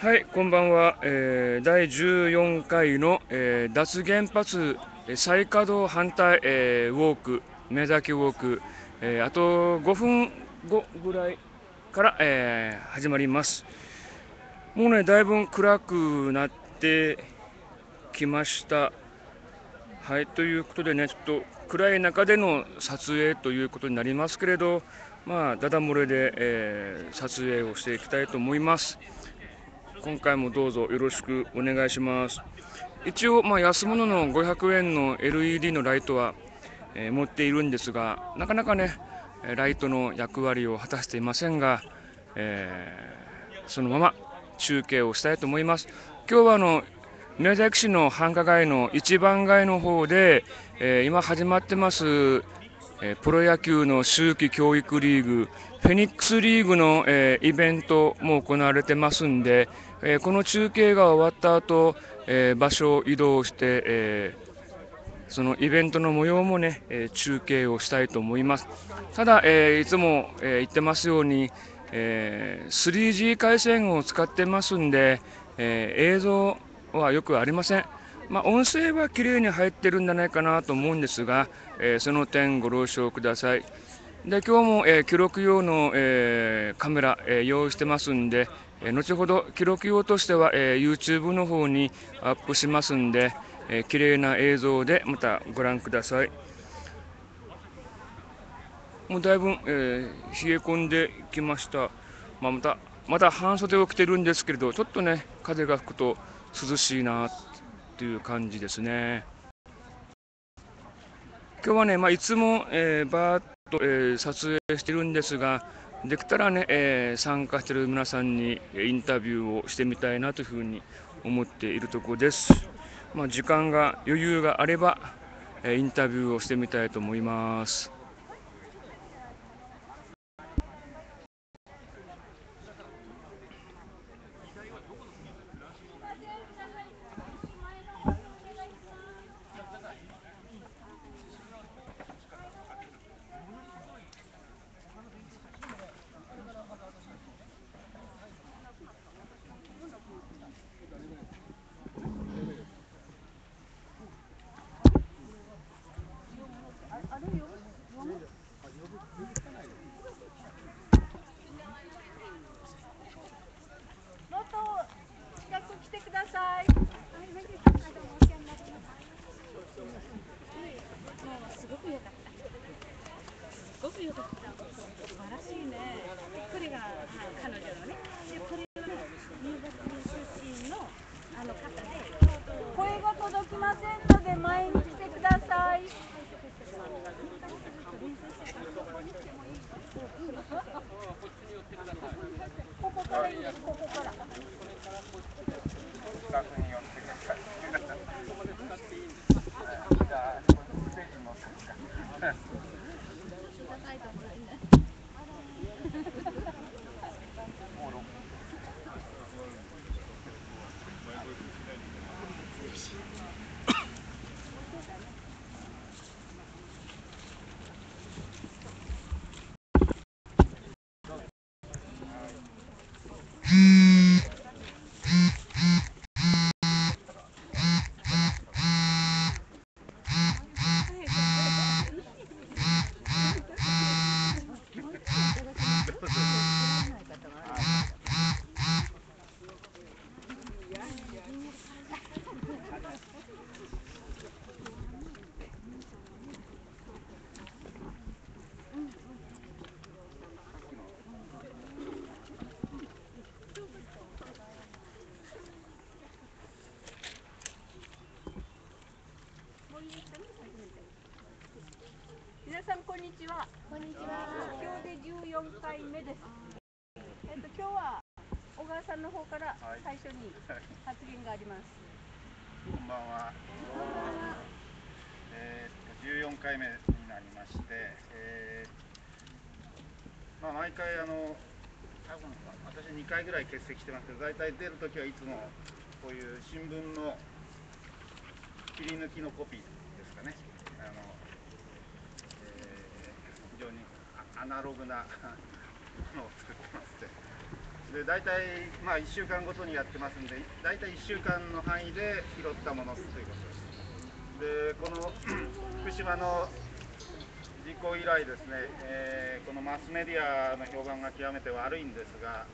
はい、こんばんは。第14回の、脱原発再稼働反対、ウォーク、目指きウォーク、あと5分後ぐらいから、始まります。もうね、だいぶ暗くなってきました。はい、ということでね、ちょっと暗い中での撮影ということになりますけれど、まあ、ダダ漏れで、撮影をしていきたいと思います。今回もどうぞよろしくお願いします。一応、まあ、安物の500円の LED のライトは、持っているんですが、なかなかねライトの役割を果たしていませんが、そのまま中継をしたいと思います。今日は宮崎市の繁華街の一番街の方で、今始まってますプロ野球の秋季教育リーグフェニックスリーグの、イベントも行われてますんで、この中継が終わった後、場所を移動して、そのイベントの模様もね、中継をしたいと思います。ただ、いつも、言ってますように、3G 回線を使ってますんで、映像はよくありません。まあ、音声は綺麗に入ってるんじゃないかなと思うんですが、その点ご了承ください。で、今日も、記録用の、カメラ、用意してますんで、後ほど記録用としては、YouTube の方にアップしますんで、綺麗な映像でまたご覧ください。もうだいぶ、冷え込んできました。まあ、また半袖を着てるんですけれど、ちょっとね風が吹くと涼しいなという感じですね。今日はね、まあ、いつも、バーッと、撮影してるんですが、できたらね、参加してる皆さんにインタビューをしてみたいなというふうに思っているところです。まあ、時間が余裕があれば、インタビューをしてみたいと思います。皆さんこんにちは。こんにちは。今日で14回目です。今日は小川さんの方から最初に発言があります。こんばんは。14回目になりまして、まあ毎回多分私2回ぐらい欠席してますけど、大体出るときはいつもこういう新聞の切り抜きのコピーですかね。非常にアナログなものを作ってますって、で大体まあ1週間ごとにやってますんで、大体1週間の範囲で拾ったものということです。でこの福島の事故以来ですね、このマスメディアの評判が極めて悪いんですが、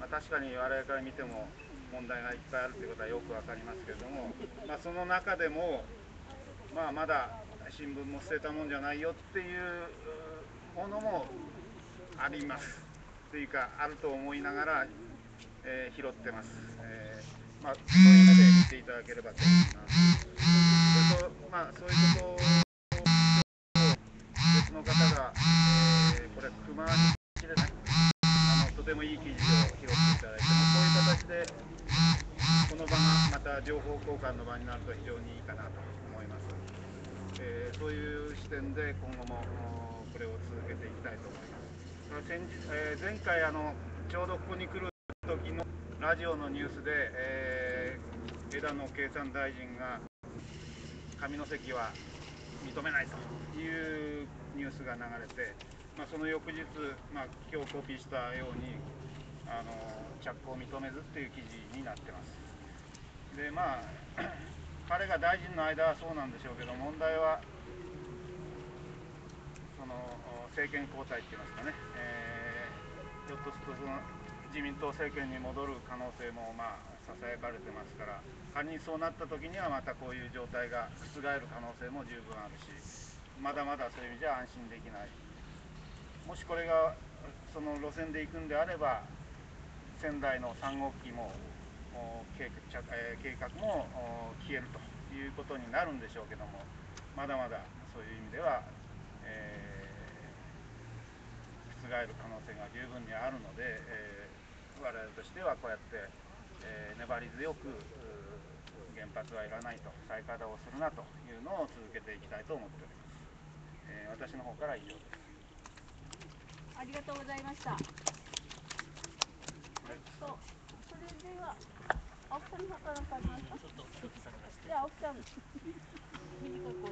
まあ、確かに我々から見ても問題がいっぱいあるということはよくわかりますけれども、まあ、その中でも、まあ、まだ新聞も捨てたもんじゃないよっていうものもありますというか、あると思いながら、拾ってます。まあ、そういう目で見ていただければと思います。それと、まあ、そういうことをの方が、これ熊に記事ですね、とてもいい記事を拾っていただいて、こういう形でこの場がまた情報交換の場になると非常にいいかなと思います。そういう視点で今後もこれを続けていきたいと思います。前回ちょうどここに来る時のラジオのニュースで、枝野経産大臣が上関は認めないというニュースが流れて、まあ、その翌日、まあ、今日コピーしたように着工を認めずという記事になってます。でまあ彼が大臣の間はそうなんでしょうけど、問題はその政権交代って言いますかね、ひょっとするとその自民党政権に戻る可能性もまあささやかれてますから、仮にそうなった時にはまたこういう状態が覆る可能性も十分あるし、まだまだそういう意味じゃ安心できない。もしこれがその路線で行くんであれば、仙台の3号機も計画も消えるということになるんでしょうけども、まだまだそういう意味では、覆る可能性が十分にあるので、我々としてはこうやって、粘り強く原発はいらないと、再稼働をするなというのを続けていきたいと思っております。私の方から以上です。ありがとうございました。それでは青木さんの方から参りますか。じゃあ青木さん、短くお願いしま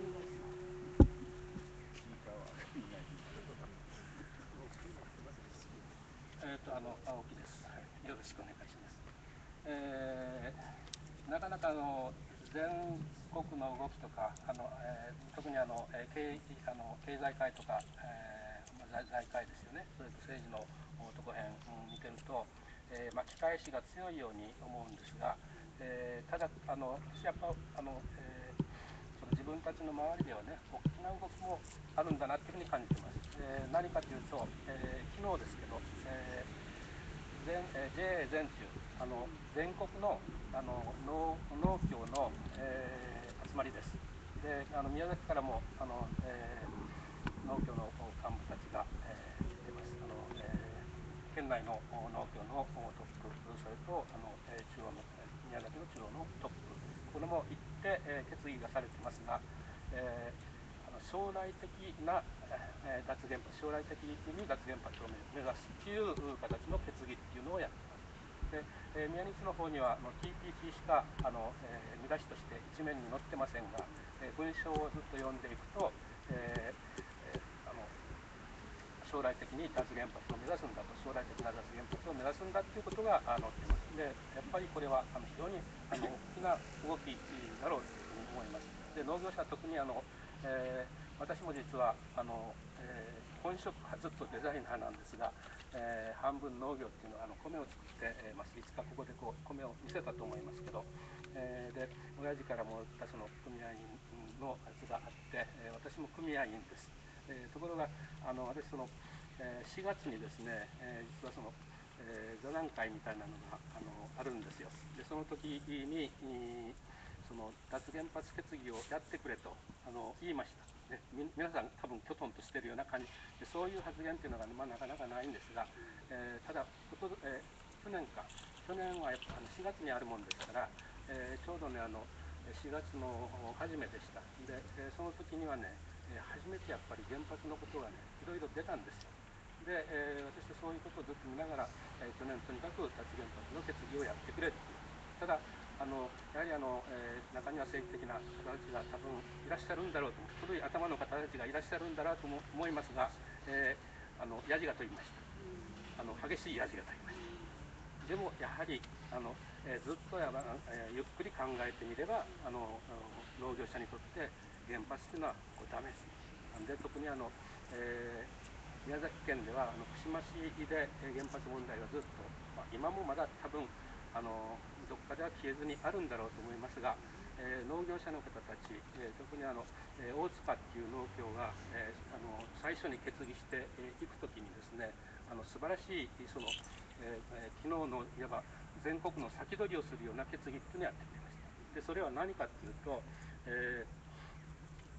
す。青木です。よろしくお願いします。なかなか全国の動きとか特に経済界とか、財界ですよね、それと政治のところへん見てると、巻き返しが強いように思うんですが、ただやっぱその自分たちの周りではね、大きな動きもあるんだなというふうに感じています。何かというと、昨日ですけど、JA 全中全国の農協の、集まりです。で宮崎からも農協の幹部たちが出ます。県内の農協のトップ、それと宮崎の中央のトップ、これも行って、決議がされていますが、将来的な脱原発、将来的に脱原発を目指すという形の決議というのをやっています。で宮西の方にはTPP しか見出しとして一面に載ってませんが、文章をずっと読んでいくと、将来的に脱原発を目指すんだと、将来的な脱原発を目指すんだということが載っていますので、やっぱりこれは非常に大きな動きだろうというふうに思います。で農業者は特に私も実は本職はずっとデザイナーなんですが、半分農業っていうのは米を作ってます。いつかここでこう米を見せたと思いますけど、で親父からもらったその組合員のやつがあって、私も組合員です。ところが私4月にですね、実は座談会みたいなのがあるんですよ。でその時にその脱原発決議をやってくれと言いました。で皆さん多分きょとんとしているような感じで、そういう発言というのが、まあ、なかなかないんですが、ただ去年はやっぱ4月にあるもんですから、ちょうどね4月の初めでした。でその時にはね、初めてやっぱり原発のことがね、いろいろ出たんですよ。で、私はそういうことをずっと見ながら、去年とにかく脱原発の決議をやってくれと。ただやはり中には政治的な方たちが多分いらっしゃるんだろうと、古い頭の方たちがいらっしゃるんだなと思いますが、やじが飛びました。激しいやじが飛びました。でもやはりずっとゆっくり考えてみれば農業者にとって原発というのはダメです。なんで特に宮崎県では串間市で原発問題がずっと、今もまだ多分どこかでは消えずにあるんだろうと思いますが、農業者の方たち、特に大塚っていう農協が、最初に決議していくときにですね、素晴らしいその、昨日のいわば全国の先取りをするような決議っていうのをやってくれました。でそれは何かっていうと、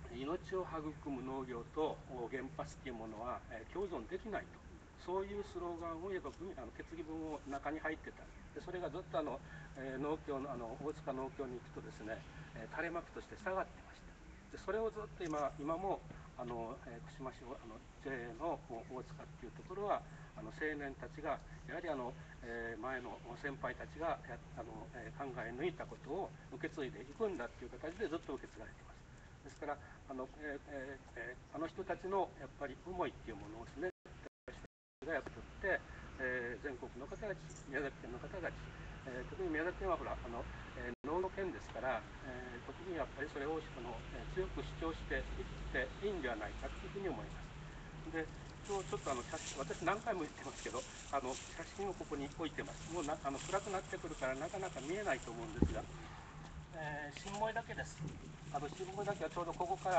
命を育む農業と原発っていうものは共存できないと。そういうスローガンを言えば決議文を中に入ってた。でそれがずっと農協の大塚農協に行くとですね、垂れ幕として下がってました。でそれをずっと今も串間市JA の大塚っていうところは青年たちがやはり前の先輩たちが考え抜いたことを受け継いでいくんだっていう形でずっと受け継がれています。ですからあの人たちのやっぱり思いっていうものをですねやっぱって、全国の方たち、宮崎県の方たち、特に宮崎県はほら農業県ですから、特にやっぱりそれを強く主張していっていいんではないかというふうに思います。で今日ちょっと写真、私何回も言ってますけど写真をここに置いてます。もう暗くなってくるからなかなか見えないと思うんですが、新燃岳です。新燃岳はちょうどここと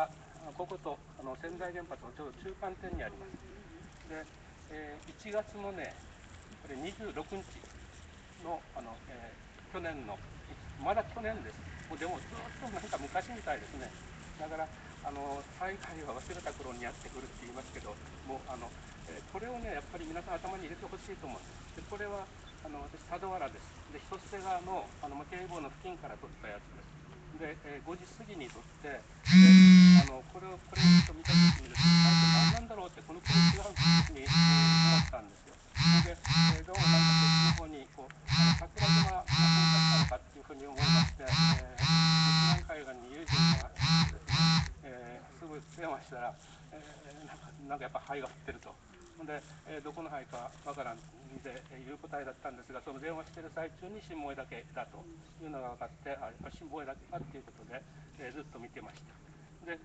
仙台原発のちょうど中間点にあります。で1月のね、これ26日の、去年の、まだ去年です。でもずっとなんか昔みたいですね。だから、災害は忘れた頃にやってくるって言いますけど、もうこれをね、やっぱり皆さん頭に入れてほしいと思うんです。でこれは私、佐渡原です。で、一瀬川の警棒の付近から撮ったやつです。で、5時過ぎに撮って、これをちょっと見たときにですね、なんだろうってこの子違うふうに思ったんですよ。それで、どうもなんか別の方に桜島が噴火したのかっていうふうに思いまして、南海岸に友人がすぐ電話したら、なんかやっぱ灰が降ってると。で、どこの灰かわからんでいう答えだったんですが、その電話してる最中に新燃岳だというのが分かって、あ、やっぱ新燃岳かっていうことで、ずっと見てました。で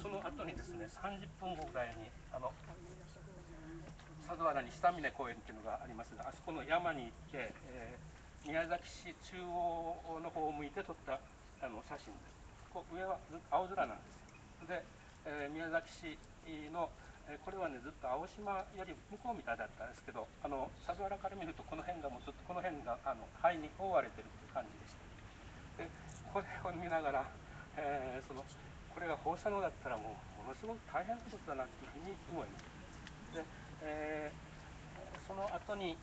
その後にですね、30分後ぐらいに佐渡原に久峰公園っていうのがありますが、あそこの山に行って、宮崎市中央の方を向いて撮った写真です。ここ上はずっと青空なんです。で、宮崎市のこれはねずっと青島より向こうみたいだったんですけど、佐渡原から見るとこの辺がもうずっとこの辺が灰に覆われてるっていう感じでした。でこれを見ながら。これが放射能だったらものすごく大変なことだなというふうに思います。で、その後に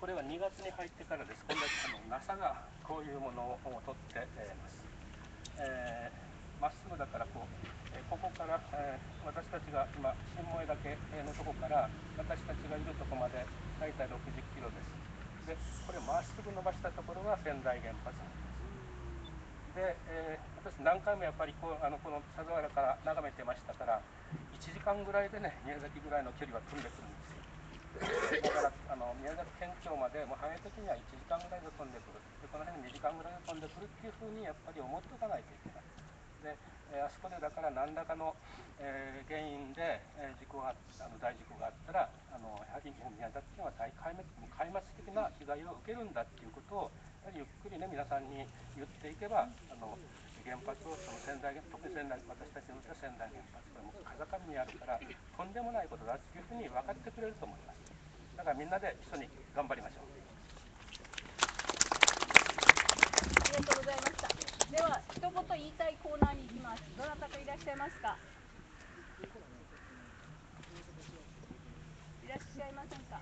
これは2月に入ってからです。今度はNASA がこういうものを撮ってます。まっすぐだからここから、私たちが今新燃岳のとこから私たちがいるとこまでだいたい60キロです。でこれをまっすぐ伸ばしたところが仙台原発。で私何回もやっぱりこの佐渡原から眺めてましたから、1時間ぐらいでね宮崎ぐらいの距離は飛んでくるんですよ。だから宮崎県庁までもう早い時には1時間ぐらいで飛んでくるで、この辺に2時間ぐらいで飛んでくるっていうふうにやっぱり思っておかないといけない。であそこでだから何らかの、原因で大事故があったらやはり宮崎県は壊滅的な被害を受けるんだっていうことをやはりゆっくりね皆さんに言っていけば、原発を仙台、特に仙台、私たちの仙台原発がもう風上にあるからとんでもないことだっていうふうに分かってくれると思います。だからみんなで一緒に頑張りましょう。ありがとうございました。では、一言言いたいコーナーに行きます。どなたかいらっしゃいますか。いらっしゃいませんか。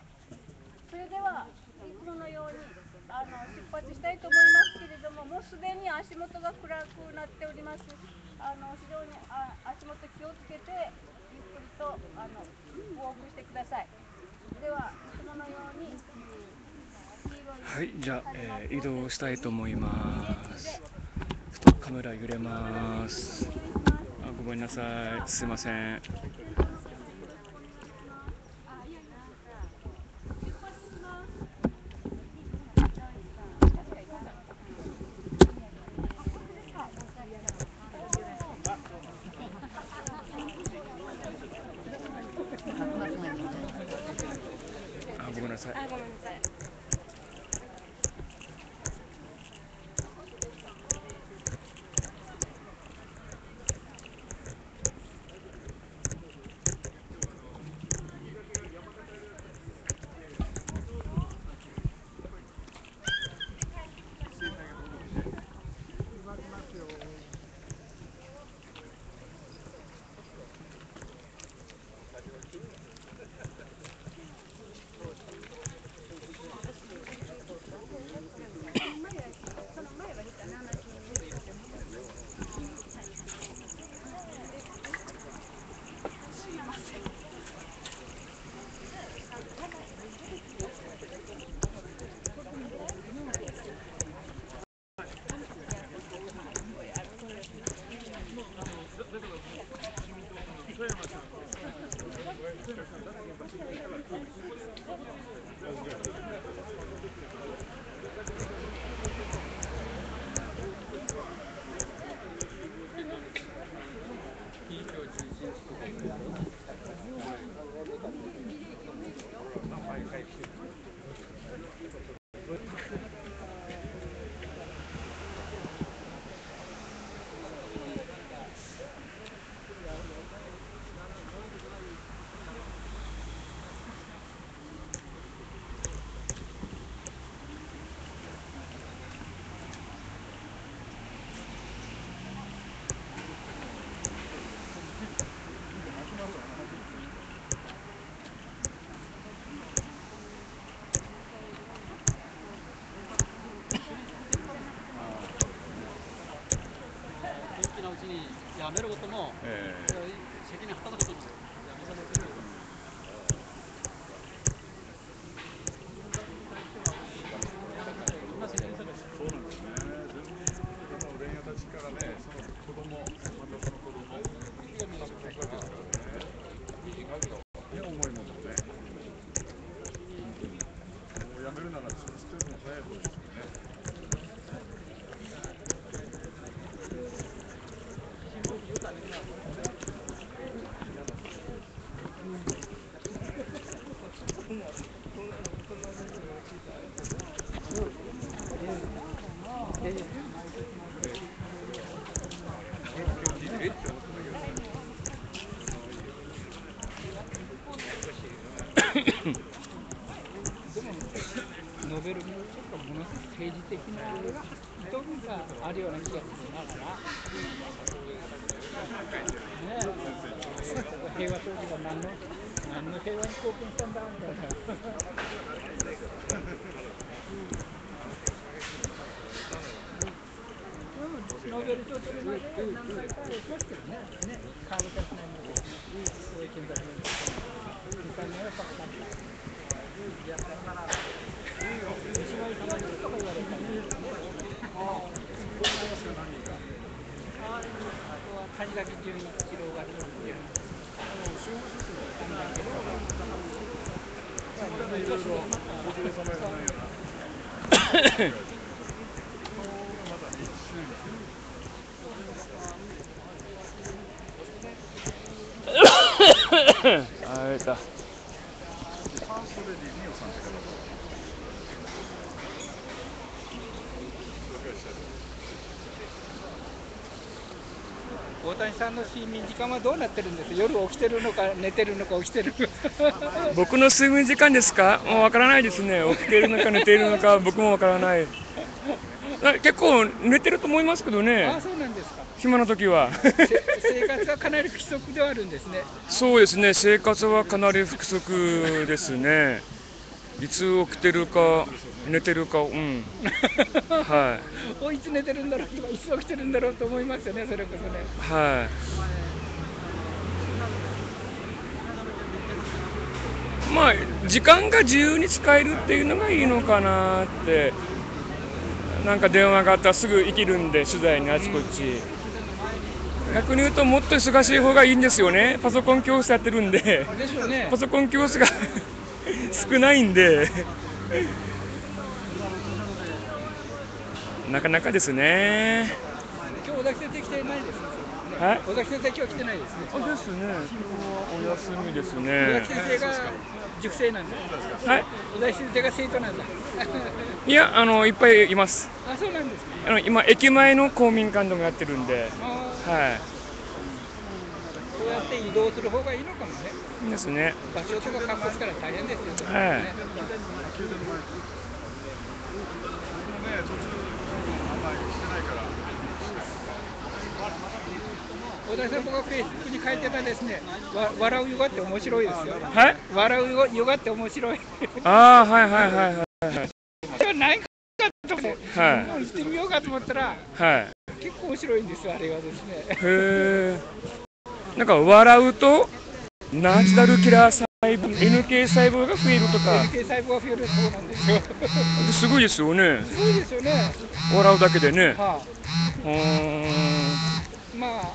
それでは、いつものように出発したいと思いますけれども、もうすでに足元が暗くなっております。非常に足元気をつけて、ゆっくりとウォークしてください。では、いつものように。はい、じゃあ、移動したいと思います。カメラ揺れます。あ、ごめんなさい。すいません。ごめんなさい。あ、ごめんなさい。やめることも、責任を果たすこともやめさせてる。そうなんですね。全部、レンヤたちからね、その子供、またその子供、食べていくわけですからね。いや、重いものね。もうやめるなら、潰してるの早い方ですよね。ノベルもちょっとものすごく政治的な部分があるような気がするながら、平和統治が何の平和に貢献したんだみたいな。ノーベル賞取るまで何回かあるんですけどね、顔出しないので、そういう見解になるんですけど、2回目はパッパッやったのかなって、一番いいかなとか言われたりですね。あとは谷垣潤一郎が広くて、いろいろご苦労様じゃないよな。あれだ。大谷さんの睡眠時間はどうなってるんですか。夜起きてるのか寝てるのか起きてる僕の睡眠時間ですか。もうわからないですね。起きてるのか寝てるのか僕もわからない。結構寝てると思いますけどね。あ、そうなんですか。暇な時は生活はかなり不規則ではあるんですね。そうですね。生活はかなり不規則ですね。いつ起きてるか寝てるか、うんはいおいつ寝てるんだろうとかいつ起きてるんだろうと思いますよね。それこそね、はい、まあ時間が自由に使えるっていうのがいいのかなって。なんか電話があったらすぐ生きるんで、取材にあちこち。逆に言うともっと忙しい方がいいんですよね。パソコン教室やってるんで、パソコン教室が少ないんでなかなかですね。今日お出かけできてないですね。尾崎先生、今日来てないですね。あ、ですね。お休みですね。尾崎先生が塾生なんだ。はい。尾崎先生が生徒なんだ。いや、いっぱいいます。あ、そうなんですか。今駅前の公民館でもやってるんで。はい。そうやって移動する方がいいのかもね。ですね。場所とか確保から大変ですよね。はい。小田さん、僕がフェイスブックに書いてたですね。笑うヨガって面白いですよ。はい。笑うヨガって面白い。ああ、はいはいはいはい。今日ないかと思って、行ってみようかと思ったら、結構面白いんですよ、あれがですね。へえ。なんか笑うとナチュラルキラー細胞、NK 細胞が増えるとか。NK 細胞が増えるそうなんですよ。すごいですよね。すごいですよね。笑うだけでね。まあ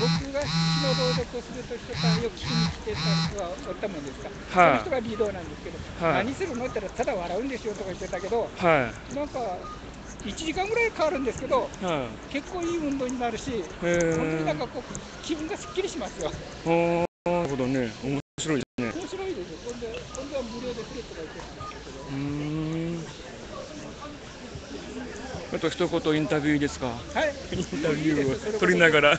僕が詩の朗読をすると人からよく聞きに来てた人がおったもんですか。その人がリードなんですけど、何するのって言ったらただ笑うんですよとか言ってたけど、なんか。1時間ぐらい変わるんですけど、結構いい運動になるし、本当になんかこう気分がすっきりしますよ。なるほどね、面白いですね。面白いですよ。今度は無料で来るとか言ってたんですけど。あと一言インタビューですか。はい。インタビューを取りながら。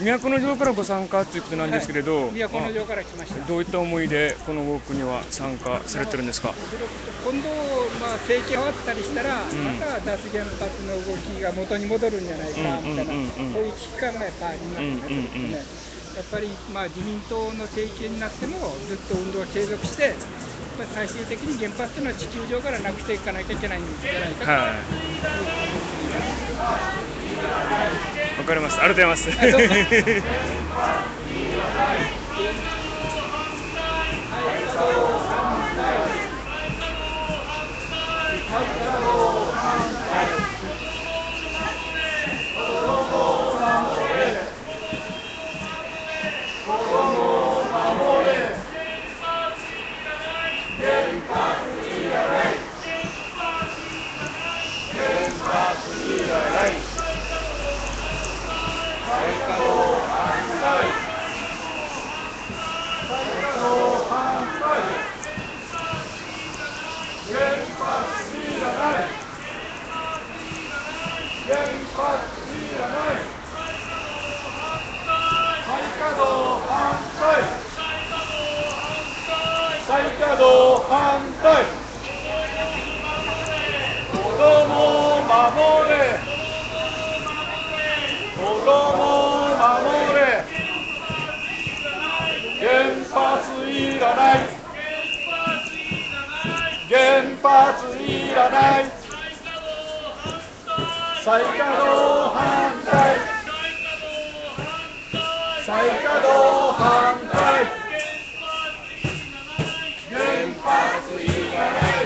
都の城からご参加ということなんですけれど、都の城から来ました。どういった思いでこのウォークには参加されてるんですか。今度、まあ政権変わったりしたら、また脱原発の動きが元に戻るんじゃないかみたいな、そういう危機感がやっぱありますね。やっぱりまあ自民党の政権になってもずっと運動を継続して、まあ最終的に原発というのは地球上からなくしていかなきゃいけないんじゃないかと。はい。わかります。ありがとうございます。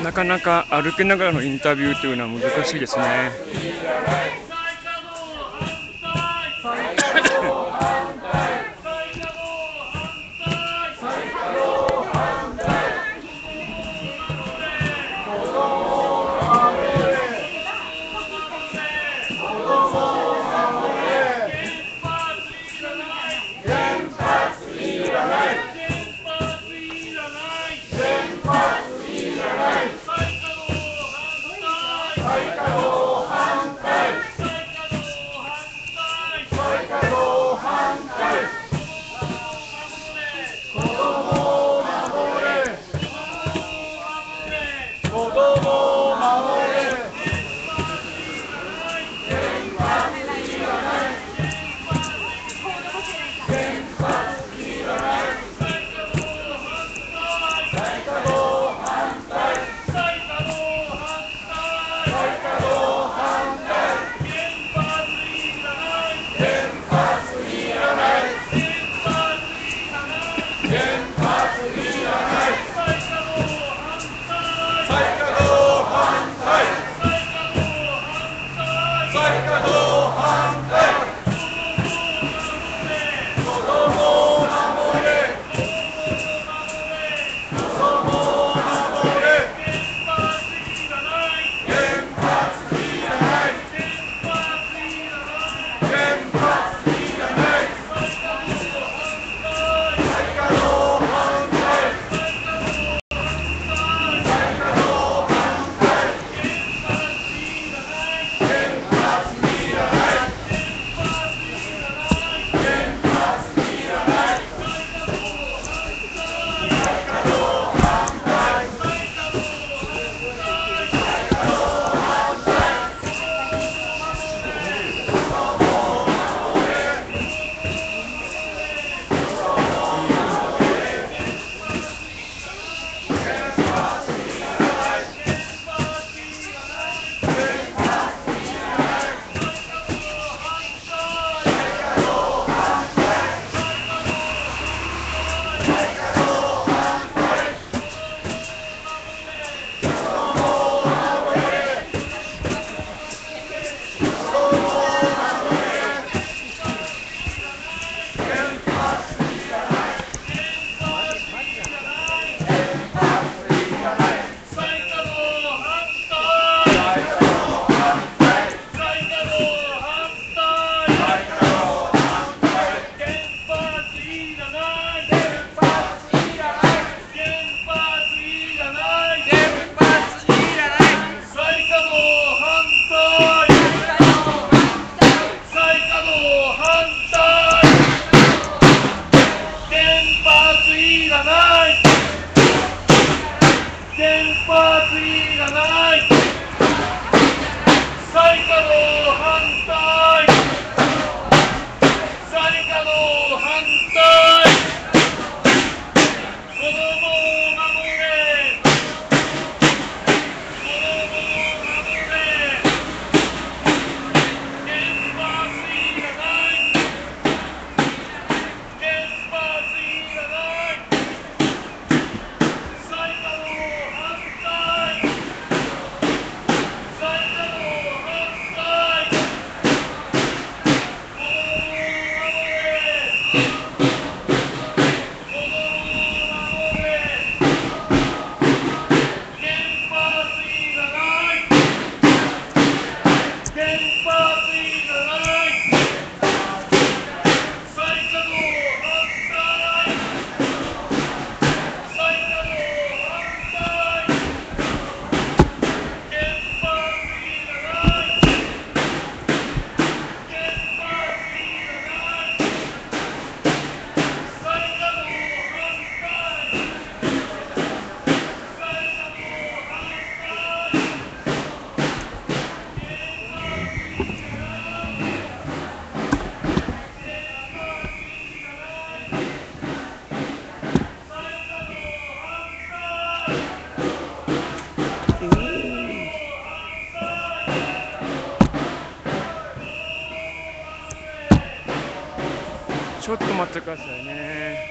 なかなか歩きながらのインタビューというのは難しいですね。最下の反対。ちょっと待ってくださいね。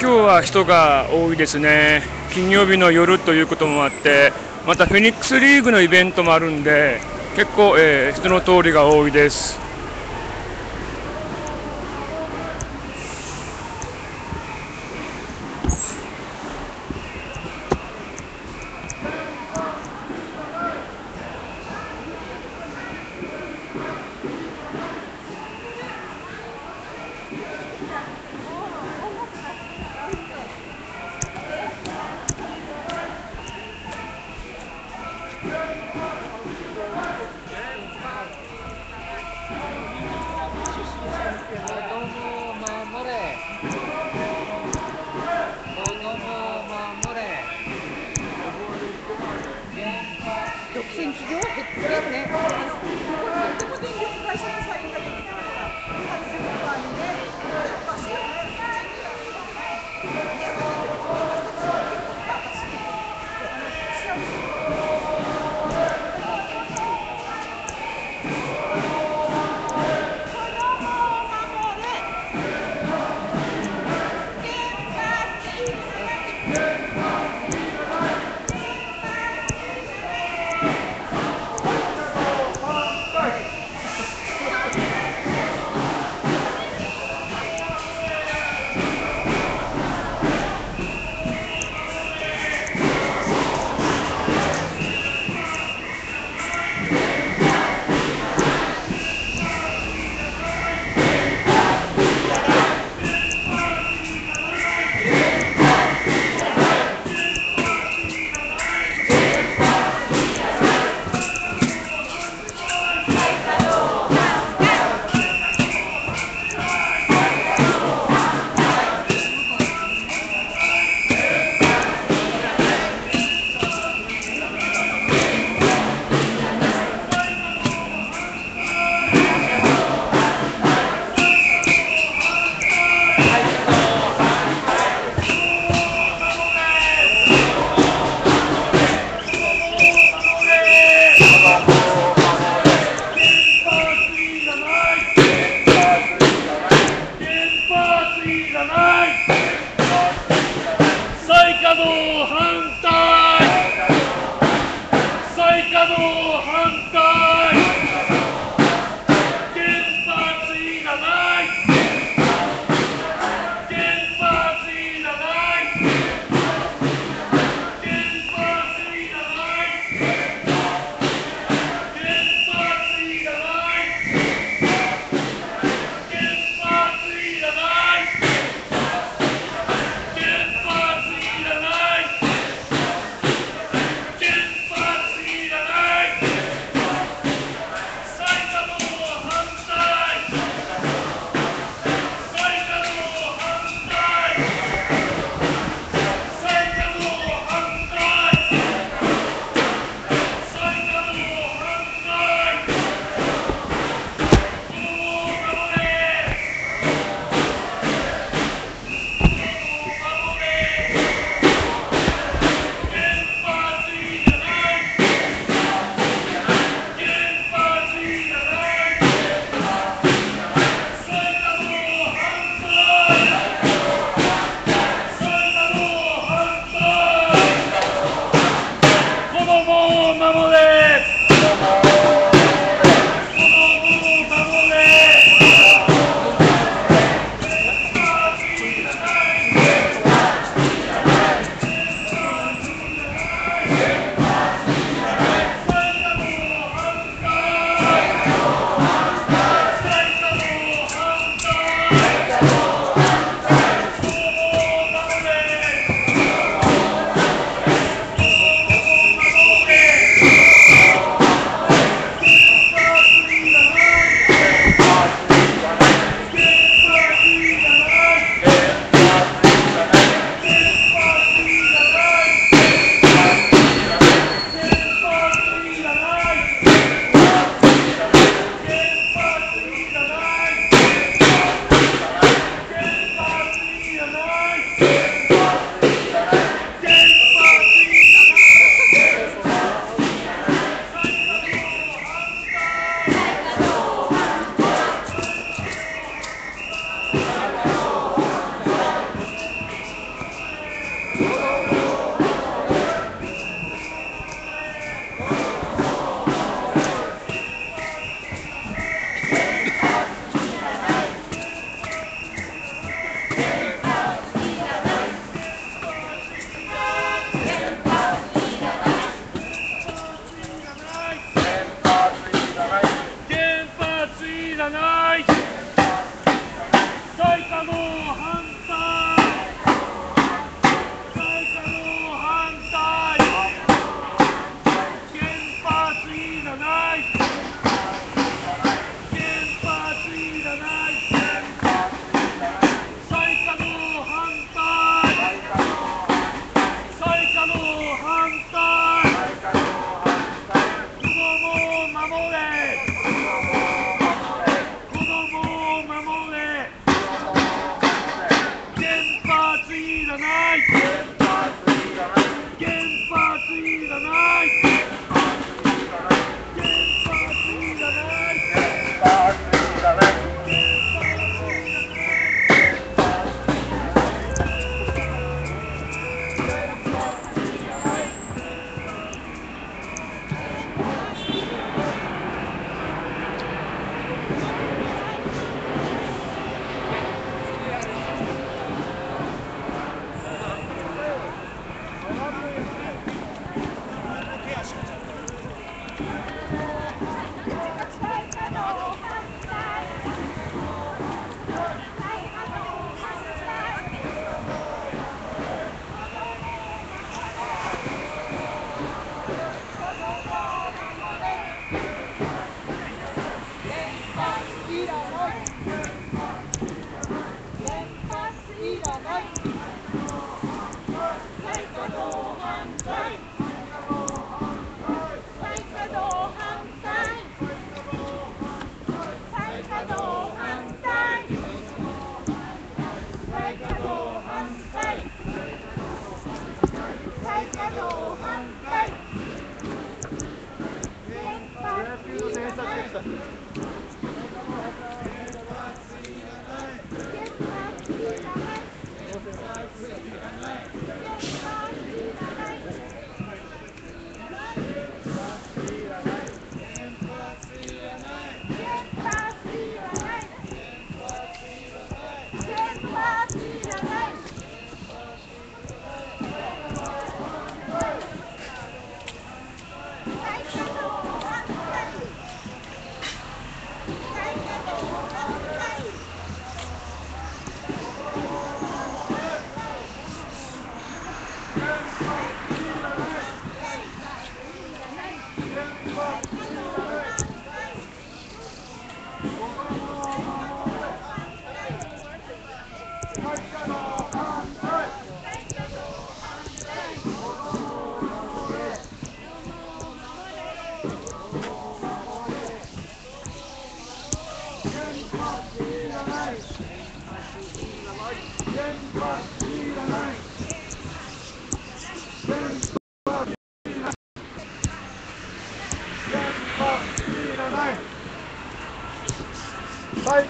今日は人が多いですね。金曜日の夜ということもあって、またフェニックスリーグのイベントもあるんで、結構、人の通りが多いです。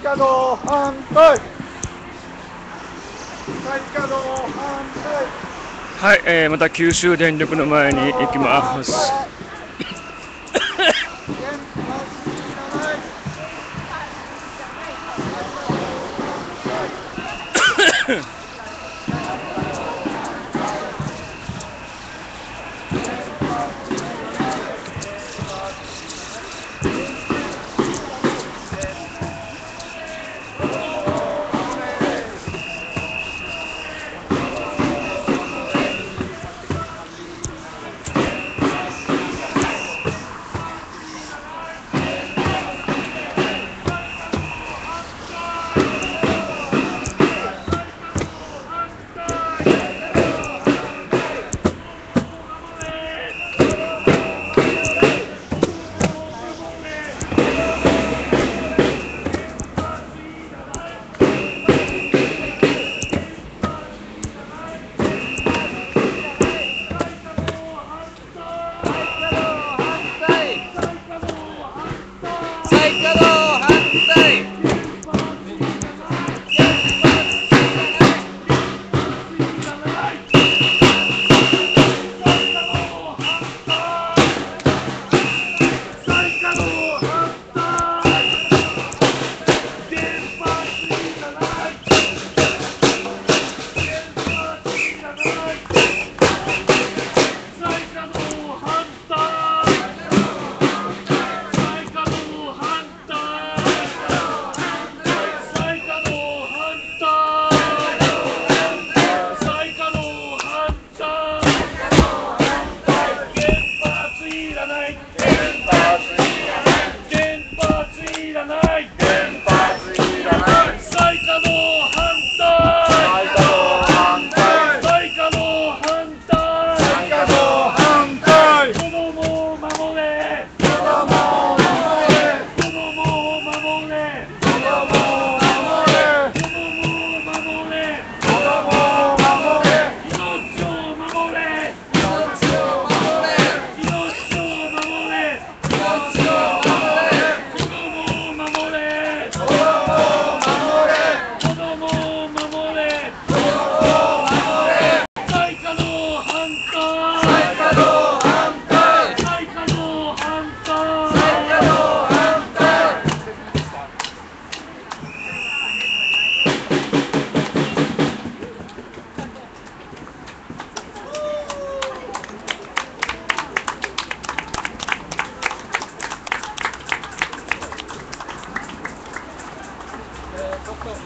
稼働反対。再稼働反対。はい、また九州電力の前に行きます。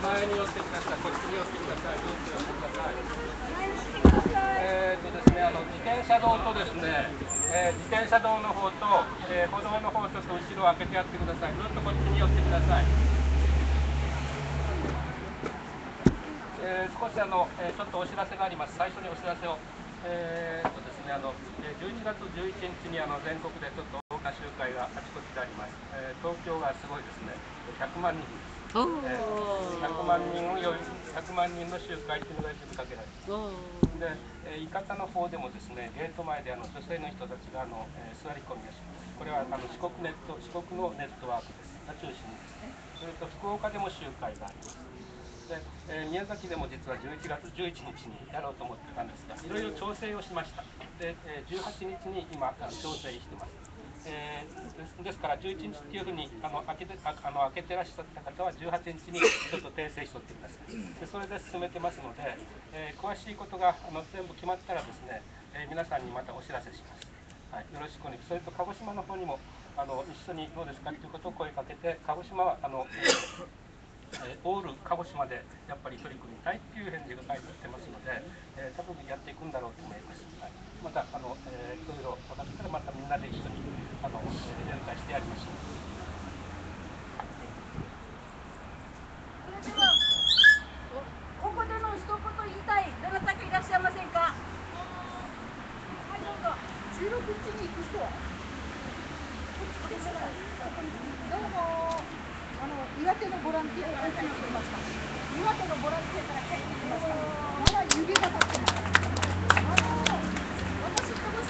前に寄ってきました。こっちに寄ってきました。どうして寄ってください。ですね、自転車道とですね、自転車道の方と、歩道の方ちょっと後ろを開けてやってください。ずっとこっちに寄ってください。少しちょっとお知らせがあります。最初にお知らせを。ですね、11月11日に全国でちょっと大きな集会があちこちであります。東京がすごいですね。100万人です。100万人の集会というのが呼びかけられています。で、伊方の方でもですね、ゲート前で女性の人たちが座り込みをします。これは四国のネットワークですが中心です。それと福岡でも集会があります。で、宮崎でも実は11月11日にやろうと思ってたんですが、いろいろ調整をしました。で、18日に今調整してます。ですから11日というふうに開けてらっしゃった方は18日にちょっと訂正しとってください。で、それで進めてますので、詳しいことが全部決まったらですね、皆さんにまたお知らせします。はい、よろしくお願いします。それと鹿児島の方にも一緒にどうですかということを声かけて、鹿児島はオール鹿児島でやっぱり取り組みたいっていう返事が書いてありますので、多分やっていくんだろうと思います。はい、またいろいろ分かったらまたみんなで一緒に連帯してやりましょう。ここでの一言言いたいどなたかいらっしゃいませんか。はい、どうぞ。16日に行く人は。どうも。岩手のボランティアから帰ってきました。まだ指が立ってます。私、鹿児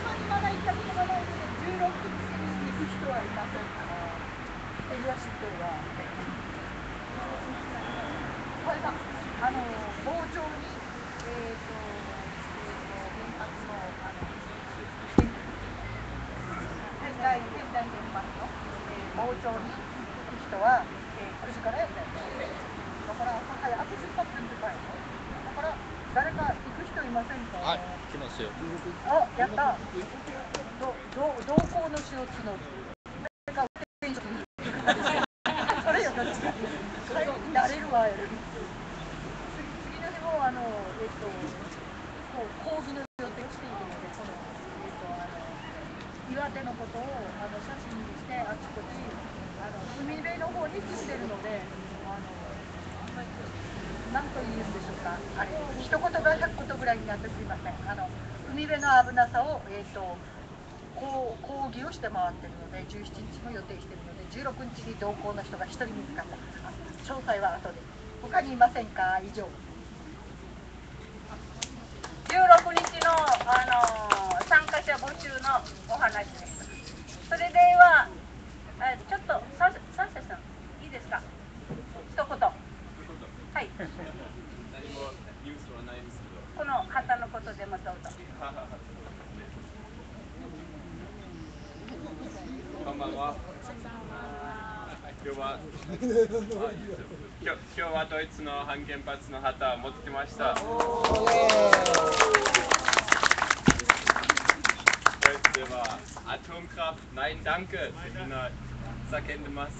島にまだ行ったことがないので、16日に行く人はいませんから、岩手は。れだ、膨張に、原発の、現代原発の、膨張に行く人は、9時からやったんです。だから、朝早く出発するとかやね。だから、誰か行く人いませんか？はい、来ますよ。あ、やった。同行の仕事の。岩手のことを写真にして、あちこち海辺の方に住んでるので、なんと言うんでしょうか、あれ一言が100言ぐらいになってすみません。海辺の危なさを、講義をして回ってるので、17日も予定してるので、16日に同行の人が1人見つかった。詳細は後で。他にいませんか？以上。16日の参加者募集のお話です。それではちょっとサッシャさん、いいですか、一言。はい。何もニュースはないですけど、この旗のことでもどうぞ。こんばんは。今日はドイツの反原発の旗を持ってきました。では、アトムクラフト、ない、ダンク、みんな叫んでます。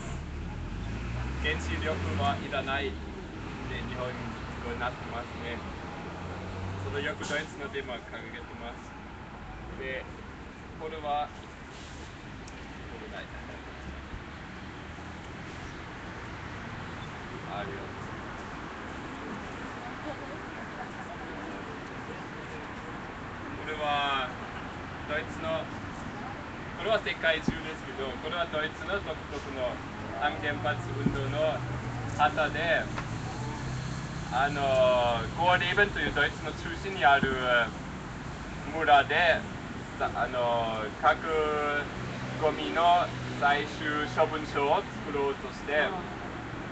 原子力はいらないって日本語になってますね。それよくドイツのテーマを掲げてます。で、これは、ありがとう。これは世界中ですけど、これはドイツの独特の反原発運動の旗で、ゴーレーベンというドイツの中心にある村で、核ゴミの最終処分所を作ろうとして、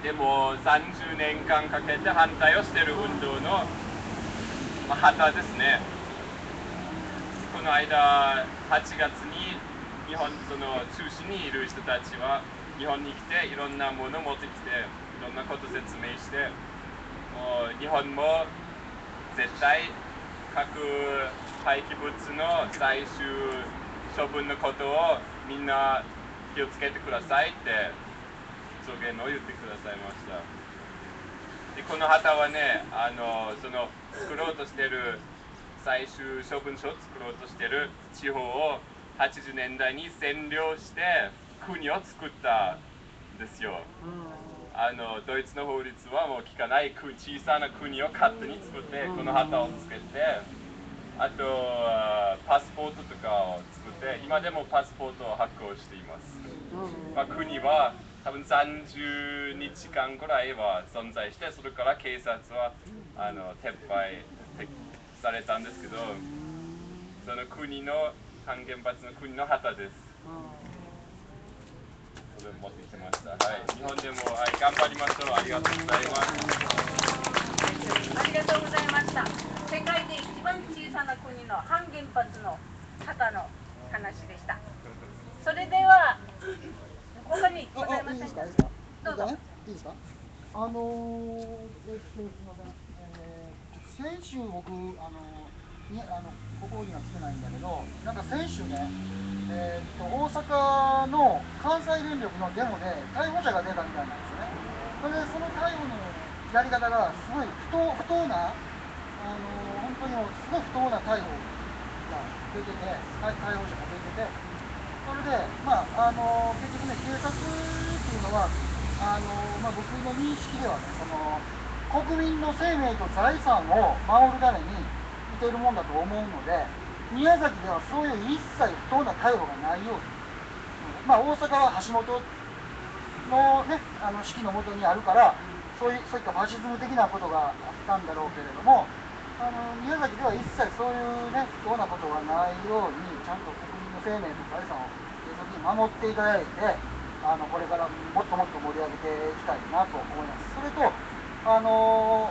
でも30年間かけて反対をしている運動の旗ですね。この間8月に日本その中心にいる人たちは日本に来て、いろんなものを持ってきて、いろんなことを説明して、もう日本も絶対核廃棄物の最終処分のことをみんな気をつけてくださいって助言を言ってくださいました。で、この旗はね、その作ろうとしてる最終処分所を作ろうとしてる地方を80年代に占領して国を作ったんですよ。ドイツの法律はもう効かない小さな国を勝手に作って、この旗をつけて、あとパスポートとかを作って、今でもパスポートを発行しています。まあ、国は多分30日間ぐらいは存在して、それから警察は撤廃されたんですけど、その国の反原発の国の旗です。これ持ってきました。はい、日本でも、はい、頑張りましょう。ありがとうございます。ありがとうございました。世界で一番小さな国の反原発の旗の話でした。それでは他にございませんか。どうぞ。いいですか。先週僕国王には来てないんだけど、なんか先週ね、大阪の関西電力のデモで逮捕者が出たみたいなんですよね。それでその逮捕のやり方がすごい不当な、本当にすごい不当な逮捕が出てて、逮捕者が出てて、それで、まあ結局ね、警察っていうのは、僕の認識ではね、その国民の生命と財産を守るために、いるもんだと思うので、宮崎ではそういう一切不当な態度がないように、まあ、大阪は橋本の、ね、指揮のもとにあるから、そういったファシズム的なことがあったんだろうけれども、宮崎では一切そういう、ね、不当なことがないように、ちゃんと国民の生命と財産を警察に守っていただいて、これからもっともっと盛り上げていきたいなと思います。それと大阪の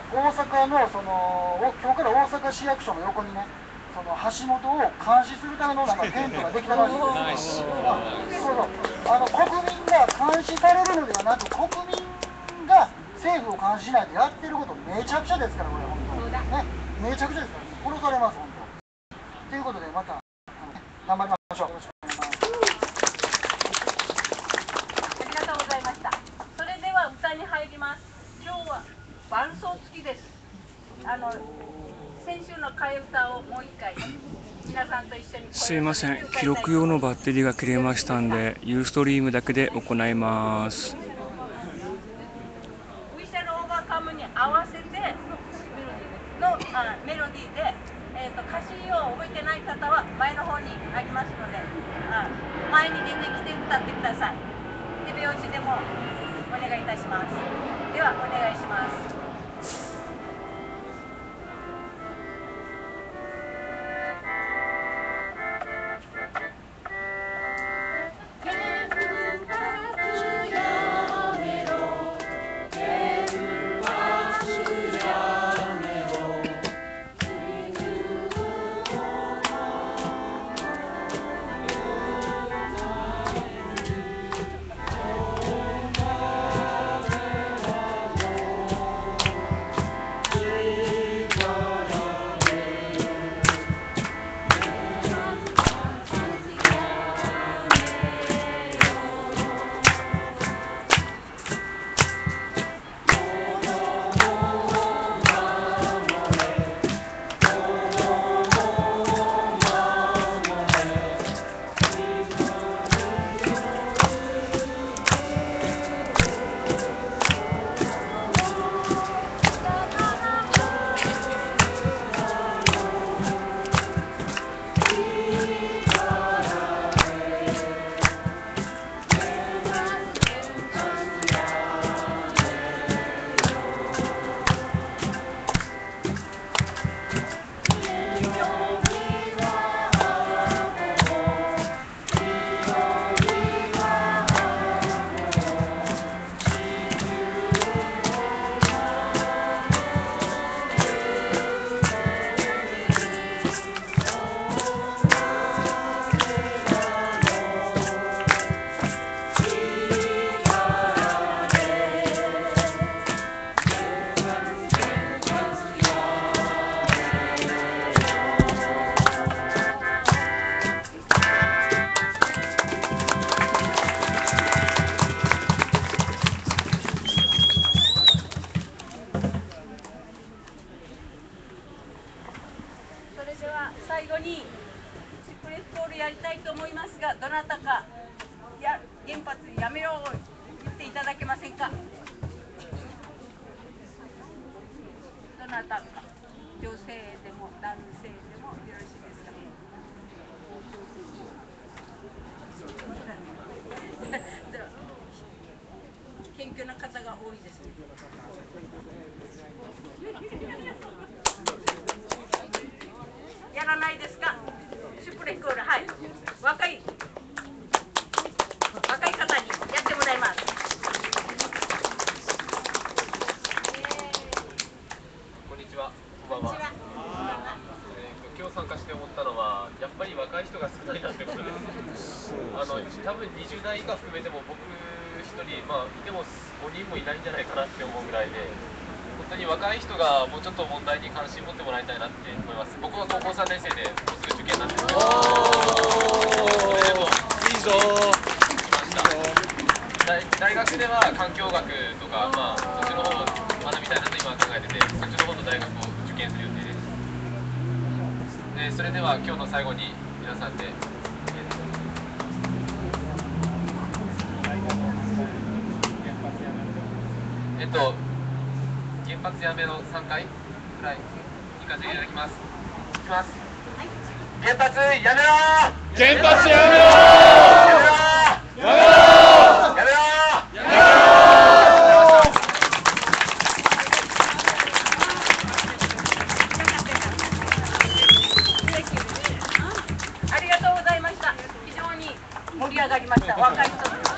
その今日から大阪市役所の横にね、その橋本を監視するためのなんかテントができたらしいんですよ。国民が監視されるのではなく、国民が政府を監視しないでやってることめちゃくちゃですから、これ本当にね、めちゃくちゃですから、殺されます本当。ということでまた頑張りましょう。よろしくお願いします。ありがとうございました。それでは歌に入ります。今日は伴奏付きです。先週の替え歌をもう一回皆さんと一緒に。すいません、記録用のバッテリーが切れましたんで、ユーストリームだけで行います。ウィシャル・オーバーカムに合わせてのメロディーで、歌詞を覚えてない方は前の方にありますので、前に出てきて歌ってください。手拍子でもお願いいたします。ではお願いします。若い人の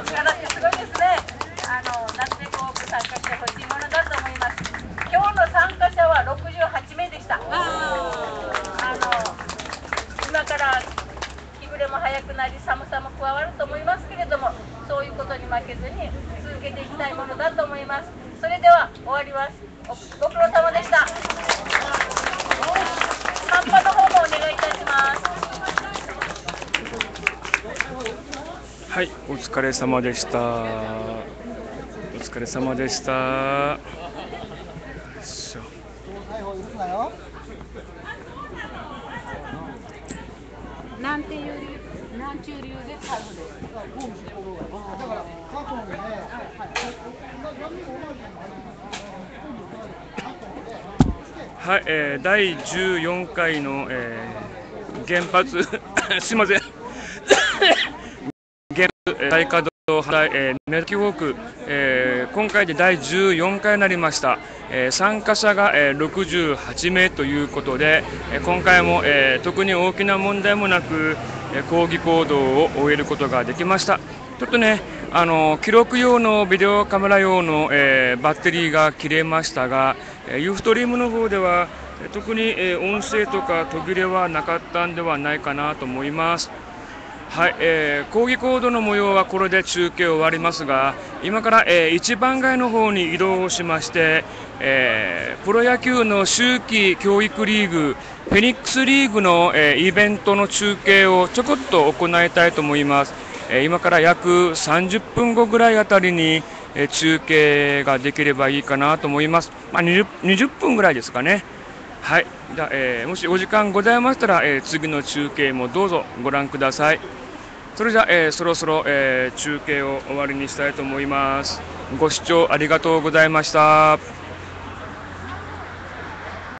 力ってすごいですね。なって多く参加してほしいものだと思います。の参加者は68名でした。今から日暮れも早くなり寒さも加わると思いますけれども、そういうことに負けずに続けていきたいものだと思います。それでは終わります。ご苦労様でした。参加の方もお願いいたします。はい、お疲れ様でした。お疲れ様でした。なんていう理、なんちゅう理由で逮捕です。だから過去でね、はい、第14回の、原発すいません原発再稼働メルキーウォーク、今回で第14回になりました。参加者が68名ということで、今回も特に大きな問題もなく抗議行動を終えることができました。ちょっとね、記録用のビデオカメラ用のバッテリーが切れましたが、ユーストリームの方では特に音声とか途切れはなかったんではないかなと思います。はい、抗議行動の模様はこれで中継終わりますが、今から、一番街の方に移動をしまして、プロ野球の秋季教育リーグフェニックスリーグの、イベントの中継をちょこっと行いたいと思います。今から約30分後ぐらいあたりに、中継ができればいいかなと思います。まあ、20分ぐらいですかね。はい、じゃあ、もしお時間ございましたら、次の中継もどうぞご覧ください。それじゃあ、そろそろ、中継を終わりにしたいと思います。ご視聴ありがとうございました。